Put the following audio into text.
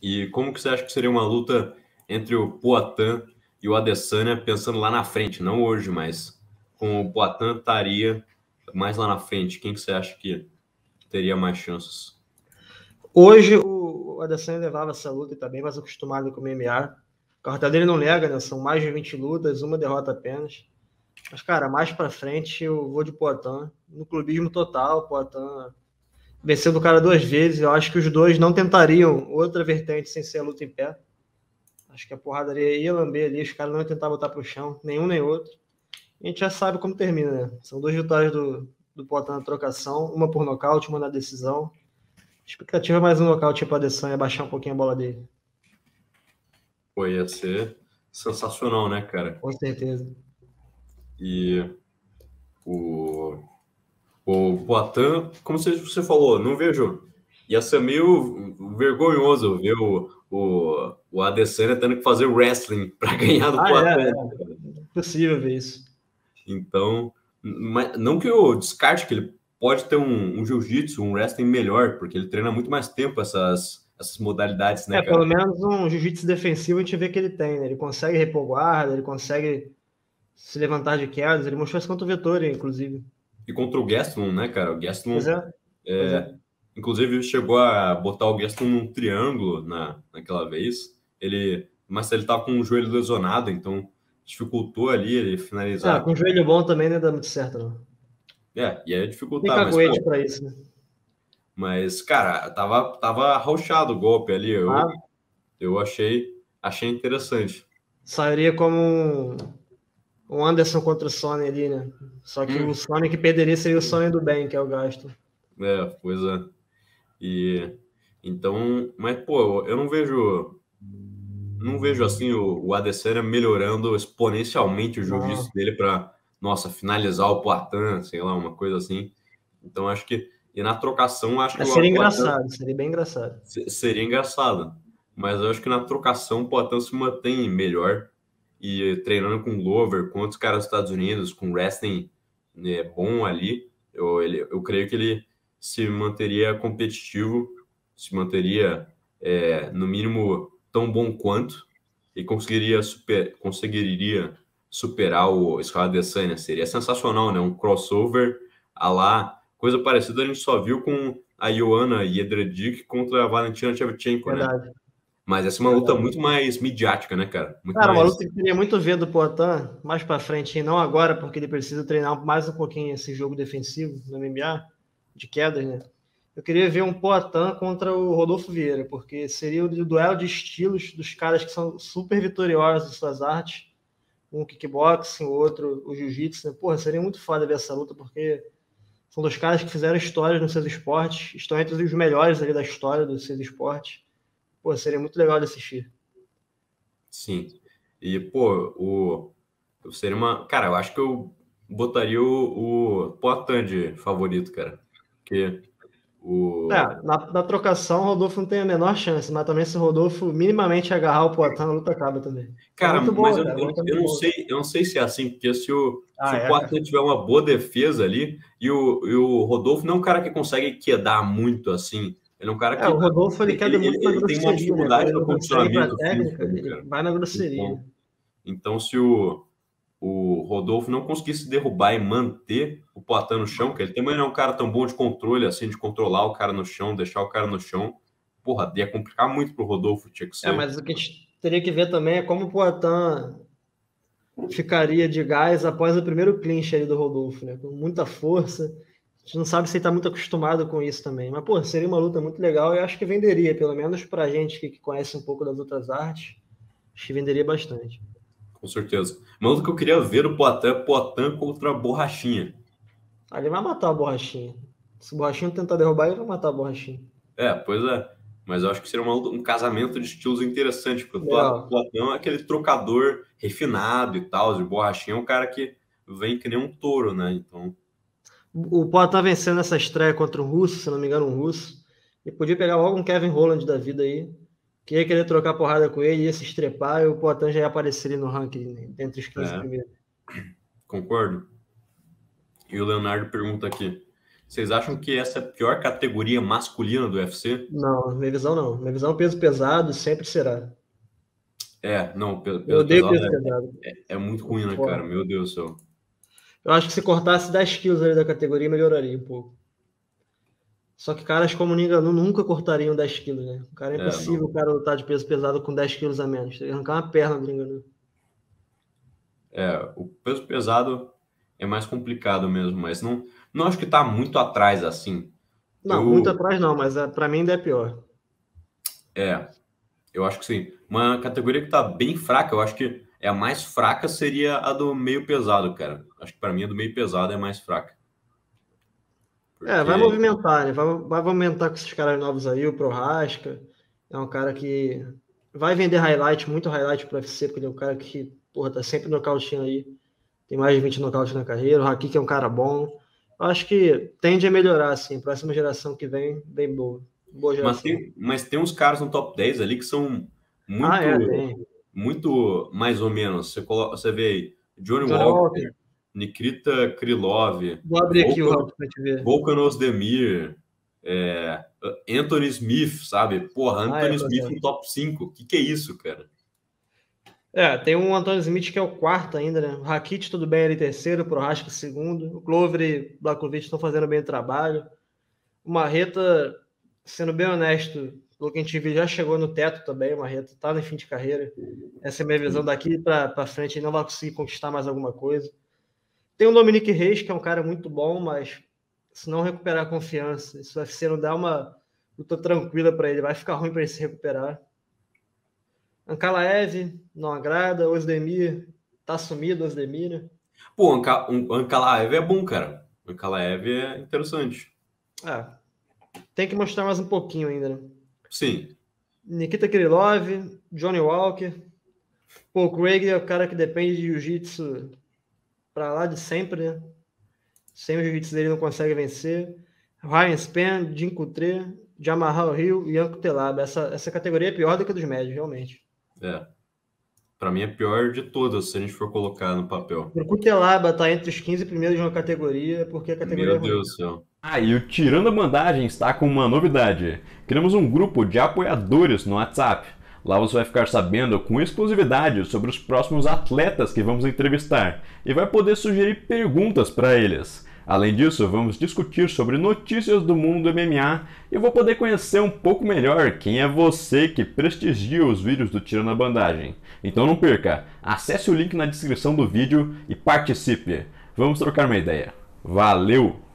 E como que você acha que seria uma luta entre o Poatan e o Adesanya, pensando lá na frente, não hoje, mas com o Poatan estaria mais lá na frente? Quem que você acha que teria mais chances? Hoje o Adesanya levava essa luta e tá bem mais acostumado com o MMA. O cartel dele não nega, né? São mais de 20 lutas, uma derrota apenas. Mas, cara, mais pra frente eu vou de Poatan. No clubismo total, Poatan venceu do cara 2 vezes. Eu acho que os dois não tentariam outra vertente sem ser a luta em pé. Acho que a porradaria ia lamber ali, os caras não iam tentar botar pro chão, nenhum nem outro. A gente já sabe como termina, né? São 2 vitórias do Poatan na trocação, uma por nocaute, uma na decisão. A expectativa é mais um nocaute para Adesanya, baixar um pouquinho a bola dele. Pô, ia ser sensacional, né, cara? Com certeza. E o Poatan, como você falou, não vejo. Ia ser meio vergonhoso ver o Adesanya tendo que fazer wrestling para ganhar do Poatan. É impossível ver isso. Então, mas não que eu descarte que ele pode ter um jiu-jitsu, um wrestling melhor, porque ele treina muito mais tempo essas modalidades, né, cara? Pelo menos um jiu-jitsu defensivo a gente vê que ele tem, né? Ele consegue repor guarda, ele consegue se levantar de quedas, ele mostrou isso contra o Vettori, inclusive. E contra o Gaston, né, cara? O Gaston, inclusive, chegou a botar o Gaston num triângulo naquela vez. Mas ele tava com o joelho lesionado, então dificultou ali ele finalizar. Com o joelho bom também não dá muito certo, não. E aí dificultava. Mas, pra isso, né? Mas, cara, tava arrochado o golpe ali. Eu achei interessante. Sairia como um Anderson contra o Sonny ali, né? Só que o Sonny que perderia seria o Sonny do bem, que é o Gaston. Pois é. E então, mas pô, eu não vejo assim o Adesanya melhorando exponencialmente o jiu-jitsu dele para, nossa, finalizar o Poatan, sei lá, uma coisa assim. Então acho que na trocação seria engraçado, seria bem engraçado. Seria engraçado, mas eu acho que na trocação o Poatan se mantém melhor. E treinando com o Glover, com outros caras dos Estados Unidos, com wrestling bom ali, eu creio que ele se manteria competitivo, se manteria, no mínimo, tão bom quanto, e conseguiria superar o Adesanya. Seria sensacional, né? Um crossover a lá, coisa parecida a gente só viu com a Joanna e Edredic contra a Valentina Shevchenko, né? Mas essa é uma luta muito mais midiática, né, cara? Uma luta que eu queria muito ver do Poatan mais pra frente, e não agora, porque ele precisa treinar mais um pouquinho esse jogo defensivo no MMA, de quedas, né? Eu queria ver um Poatan contra o Rodolfo Vieira, porque seria o duelo de estilos dos caras que são super vitoriosos em suas artes. Um kickboxing, o outro o jiu-jitsu, né? Porra, seria muito foda ver essa luta, porque são dos caras que fizeram histórias nos seus esportes, estão entre os melhores ali da história dos seus esportes. Pô, seria muito legal de assistir. Sim. E, pô, seria uma... Cara, eu acho que eu botaria o Poatan de favorito, cara. Porque o... Na trocação, o Rodolfo não tem a menor chance, mas também se o Rodolfo minimamente agarrar o Poatan, a luta acaba também. Cara, eu não sei se é assim, porque se o Poatan tiver uma boa defesa ali, e o Rodolfo não é um cara que consegue quedar muito, assim. Ele é um cara que... o Rodolfo, ele queda muito na grosseria. Ele tem uma dificuldade no condicionamento técnico, ele vai na grosseria. Então se o Rodolfo não conseguisse derrubar e manter o Poatan no chão, que ele também não é um cara tão bom de controle, assim, de controlar o cara no chão, deixar o cara no chão, porra, ia complicar muito pro Rodolfo, tinha que ser. Mas o que a gente teria que ver também é como o Poatan ficaria de gás após o primeiro clinch ali do Rodolfo, né? Com muita força... A gente não sabe se ele tá muito acostumado com isso também. Mas, pô, seria uma luta muito legal e eu acho que venderia, pelo menos pra gente que conhece um pouco das outras artes, acho que venderia bastante. Com certeza. Uma luta que eu queria ver o Poatan contra a Borrachinha. Ele vai matar a Borrachinha. Se o Borrachinha tentar derrubar, ele vai matar a Borrachinha. Pois é. Mas eu acho que seria um casamento de estilos interessante, porque o Poatan é aquele trocador refinado e tal, e o Borrachinha é um cara que vem que nem um touro, né? Então... O Poatan vencendo essa estreia contra um russo, se não me engano, um russo. Ele podia pegar logo um Kevin Holland da vida aí, que ia querer trocar porrada com ele, ia se estrepar, e o Poatan já ia aparecer ali no ranking, né? Entre os 15 primeiros. Concordo. E o Leonardo pergunta aqui, Vocês acham que essa é a pior categoria masculina do UFC? Não, minha visão não. Minha visão, peso pesado sempre será. É, não, peso pesado. É muito ruim, né, cara? Meu Deus do céu. Eu acho que se cortasse 10 quilos ali da categoria, melhoraria um pouco. Só que caras como o Ngannou nunca cortariam 10 quilos, né? O cara é impossível o cara lutar de peso pesado com 10 quilos a menos. Tem que arrancar uma perna do Ngannou. É, o peso pesado é mais complicado mesmo, mas não acho que tá muito atrás assim. Não, muito atrás não, mas pra mim ainda é pior. É, eu acho que sim. Uma categoria que tá bem fraca, eu acho que é a mais fraca seria a do meio pesado, cara. Acho que pra mim a do meio pesado é mais fraca. Porque... É, vai movimentar, né? Vai movimentar com esses caras novos aí, o Procházka. É um cara que vai vender highlight, muito highlight pro UFC, porque ele é um cara que, porra, tá sempre nocautinho aí. Tem mais de 20 nocautes na carreira. O Haki, que é um cara bom. Eu acho que tende a melhorar, assim. Próxima geração que vem, bem boa. Boa geração. Mas tem uns caras no top 10 ali que são muito... muito mais ou menos. Você vê aí, Johnny Walker. Nikita Krylov, Volkan Oezdemir, Anthony Smith, sabe? Porra, Anthony Smith no top 5. O que é isso, cara? É, tem um Anthony Smith que é o quarto ainda, né? O Rakit, tudo bem, ele terceiro, o Procházka segundo. O Glover e Błachowicz estão fazendo bem o trabalho. O Marreta, sendo bem honesto, pelo que a gente viu, já chegou no teto também. O Marreta tá no fim de carreira. Essa é a minha visão daqui pra frente. Ele não vai conseguir conquistar mais alguma coisa. Tem o Dominick Reyes, que é um cara muito bom, mas se não recuperar a confiança, se o UFC não dá uma luta tranquila para ele, vai ficar ruim para ele se recuperar. Ankalaev não agrada, Oezdemir tá sumido, Oezdemir, né? Pô, Ankalaev é bom, cara. Ankalaev é interessante. É, tem que mostrar mais um pouquinho ainda, né? Sim. Nikita Krylov, Johnny Walker. Pô, o Craig é o cara que depende de jiu-jitsu para lá de sempre, né? Sem os jiu-jitsu dele não consegue vencer. Ryan Spann, Jim Coutret, Jamahal Hill e Yanko Telab. Essa categoria é pior do que a dos médios, realmente. É. Para mim é pior de todas, se a gente for colocar no papel. O Telab tá entre os 15 primeiros de uma categoria, porque a categoria... Meu Deus do céu. Ah, e o Tirando a Bandagem está com uma novidade. Criamos um grupo de apoiadores no WhatsApp. Lá você vai ficar sabendo com exclusividade sobre os próximos atletas que vamos entrevistar e vai poder sugerir perguntas para eles. Além disso, vamos discutir sobre notícias do mundo do MMA e eu vou poder conhecer um pouco melhor quem é você que prestigia os vídeos do Tirando a Bandagem. Então não perca, acesse o link na descrição do vídeo e participe. Vamos trocar uma ideia. Valeu!